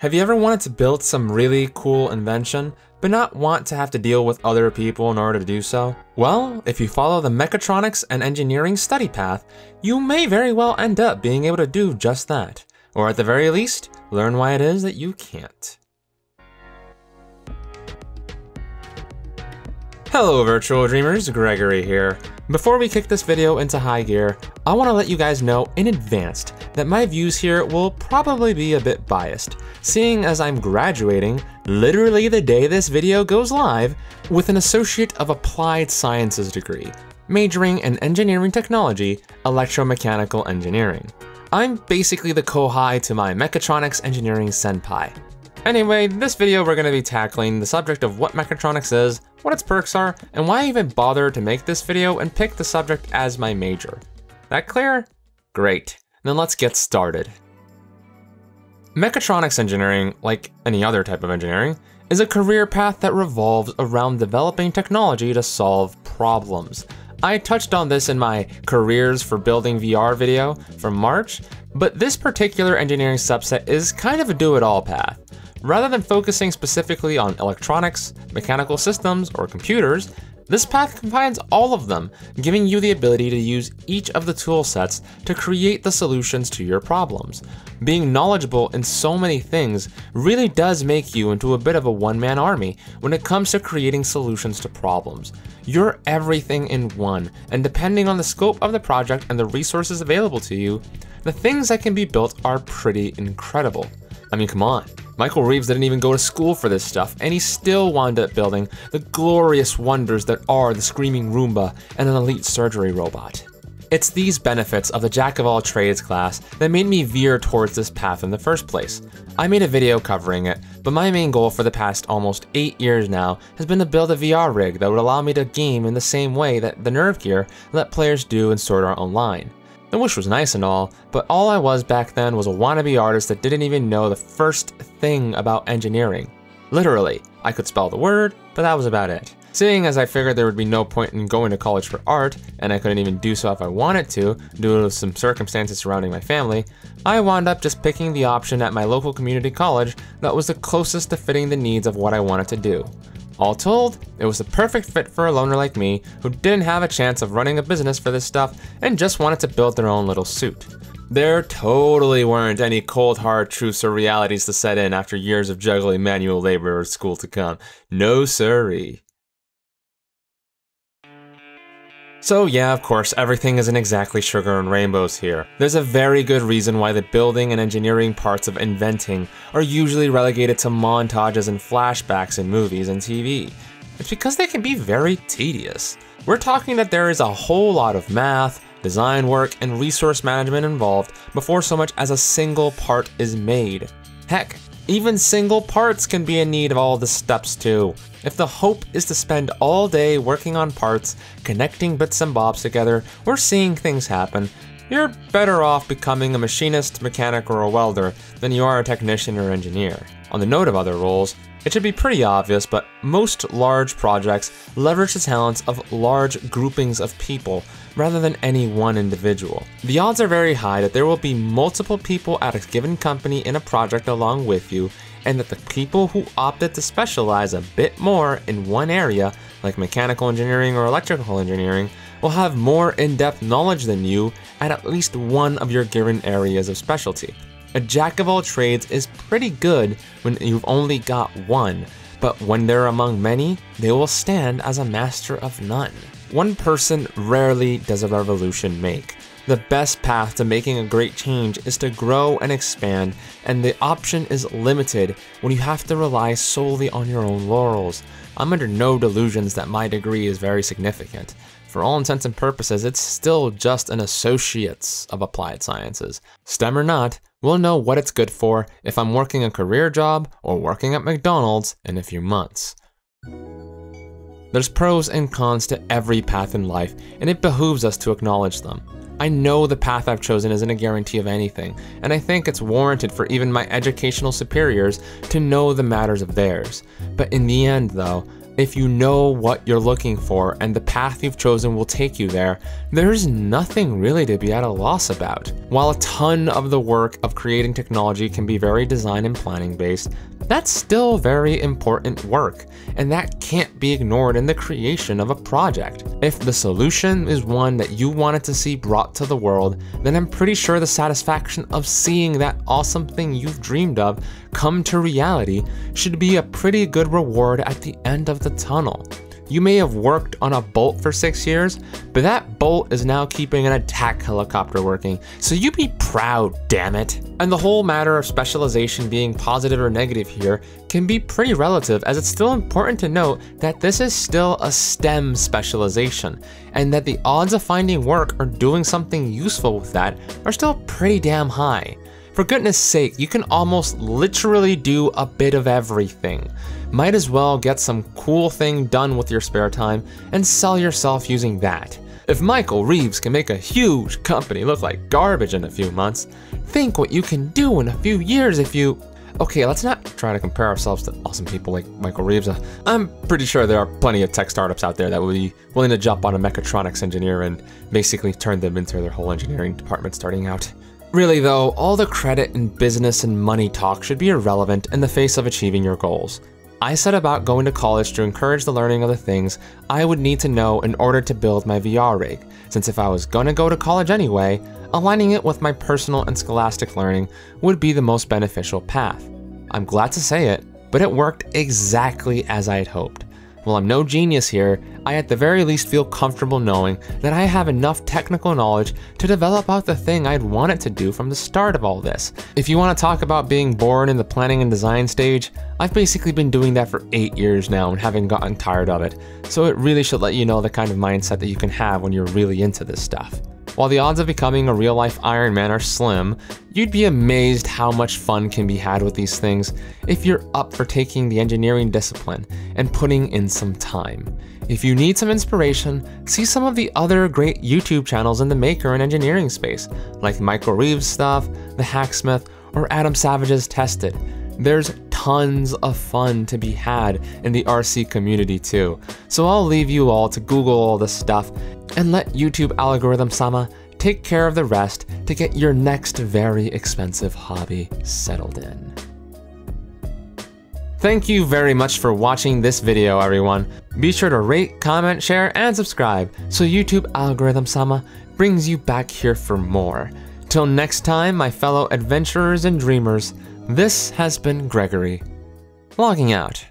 Have you ever wanted to build some really cool invention, but not want to have to deal with other people in order to do so? Well, if you follow the mechatronics and engineering study path, you may very well end up being able to do just that. Or at the very least, learn why it is that you can't. Hello Virtual Dreamers, Gregory here. Before we kick this video into high gear, I want to let you guys know in advance that my views here will probably be a bit biased, seeing as I'm graduating literally the day this video goes live with an Associate of Applied Sciences degree, majoring in Engineering Technology, Electromechanical Engineering. I'm basically the kohai to my mechatronics engineering senpai. Anyway, this video we're going to be tackling the subject of what mechatronics is, what its perks are, and why I even bother to make this video and pick the subject as my major. That clear? Great. Then let's get started. Mechatronics engineering, like any other type of engineering, is a career path that revolves around developing technology to solve problems. I touched on this in my Careers for Building VR video from March, but this particular engineering subset is kind of a do-it-all path. Rather than focusing specifically on electronics, mechanical systems, or computers, this path combines all of them, giving you the ability to use each of the tool sets to create the solutions to your problems. Being knowledgeable in so many things really does make you into a bit of a one-man army when it comes to creating solutions to problems. You're everything in one, and depending on the scope of the project and the resources available to you, the things that can be built are pretty incredible. I mean, come on. Michael Reeves didn't even go to school for this stuff, and he still wound up building the glorious wonders that are the Screaming Roomba and an elite surgery robot. It's these benefits of the jack-of-all-trades class that made me veer towards this path in the first place. I made a video covering it, but my main goal for the past almost 8 years now has been to build a VR rig that would allow me to game in the same way that the Nerve Gear let players do in Sword Art Online. The wish was nice and all, but all I was back then was a wannabe artist that didn't even know the first thing about engineering. Literally, I could spell the word, but that was about it. Seeing as I figured there would be no point in going to college for art, and I couldn't even do so if I wanted to due to some circumstances surrounding my family, I wound up just picking the option at my local community college that was the closest to fitting the needs of what I wanted to do. All told, it was the perfect fit for a loner like me who didn't have a chance of running a business for this stuff and just wanted to build their own little suit. There totally weren't any cold hard truths or realities to set in after years of juggling manual labor or school to come. No siree. So yeah, of course, everything isn't exactly sugar and rainbows here. There's a very good reason why the building and engineering parts of inventing are usually relegated to montages and flashbacks in movies and TV. It's because they can be very tedious. We're talking that there is a whole lot of math, design work, and resource management involved before so much as a single part is made. Heck, even single parts can be in need of all the steps too. If the hope is to spend all day working on parts, connecting bits and bobs together, or seeing things happen, you're better off becoming a machinist, mechanic, or a welder than you are a technician or engineer. On the note of other roles, it should be pretty obvious, but most large projects leverage the talents of large groupings of people rather than any one individual. The odds are very high that there will be multiple people at a given company in a project along with you, and that the people who opted to specialize a bit more in one area, like mechanical engineering or electrical engineering, will have more in-depth knowledge than you at least one of your given areas of specialty. A jack-of-all-trades is pretty good when you've only got one, but when they're among many, they will stand as a master of none. One person rarely does a revolution make. The best path to making a great change is to grow and expand, and the option is limited when you have to rely solely on your own laurels. I'm under no delusions that my degree is very significant. For all intents and purposes, it's still just an Associate's of Applied Sciences. STEM or not, we'll know what it's good for if I'm working a career job or working at McDonald's in a few months. There's pros and cons to every path in life, and it behooves us to acknowledge them. I know the path I've chosen isn't a guarantee of anything, and I think it's warranted for even my educational superiors to know the matters of theirs. But in the end though, If you know what you're looking for and the path you've chosen will take you there, there's nothing really to be at a loss about. While a ton of the work of creating technology can be very design and planning based, that's still very important work, and that can't be ignored in the creation of a project. If the solution is one that you wanted to see brought to the world, then I'm pretty sure the satisfaction of seeing that awesome thing you've dreamed of come to reality should be a pretty good reward at the end of the tunnel. You may have worked on a bolt for 6 years, but that bolt is now keeping an attack helicopter working, so you be proud, damn it. And the whole matter of specialization being positive or negative here can be pretty relative, as it's still important to note that this is still a STEM specialization, and that the odds of finding work or doing something useful with that are still pretty damn high. For goodness sake, you can almost literally do a bit of everything. Might as well get some cool thing done with your spare time and sell yourself using that. If Michael Reeves can make a huge company look like garbage in a few months, think what you can do in a few years if you... Okay, let's not try to compare ourselves to awesome people like Michael Reeves. I'm pretty sure there are plenty of tech startups out there that would be willing to jump on a mechatronics engineer and basically turn them into their whole engineering department starting out. Really though, all the credit and business and money talk should be irrelevant in the face of achieving your goals. I set about going to college to encourage the learning of the things I would need to know in order to build my VR rig, since if I was gonna go to college anyway, aligning it with my personal and scholastic learning would be the most beneficial path. I'm glad to say it, but it worked exactly as I had hoped. While I'm no genius here, I at the very least feel comfortable knowing that I have enough technical knowledge to develop out the thing I'd wanted to do from the start of all this. If you want to talk about being born in the planning and design stage, I've basically been doing that for 8 years now and haven't gotten tired of it, so it really should let you know the kind of mindset that you can have when you're really into this stuff. While the odds of becoming a real-life Iron Man are slim, you'd be amazed how much fun can be had with these things if you're up for taking the engineering discipline and putting in some time. If you need some inspiration, see some of the other great YouTube channels in the maker and engineering space, like Michael Reeves' stuff, The Hacksmith, or Adam Savage's Tested. There's tons of fun to be had in the RC community too, so I'll leave you all to Google all this stuff and let YouTube algorithm sama take care of the rest to get your next very expensive hobby settled in. Thank you very much for watching this video, everyone. Be sure to rate, comment, share, and subscribe so YouTube algorithm sama brings you back here for more. Till next time, my fellow adventurers and dreamers, this has been Gregory, logging out.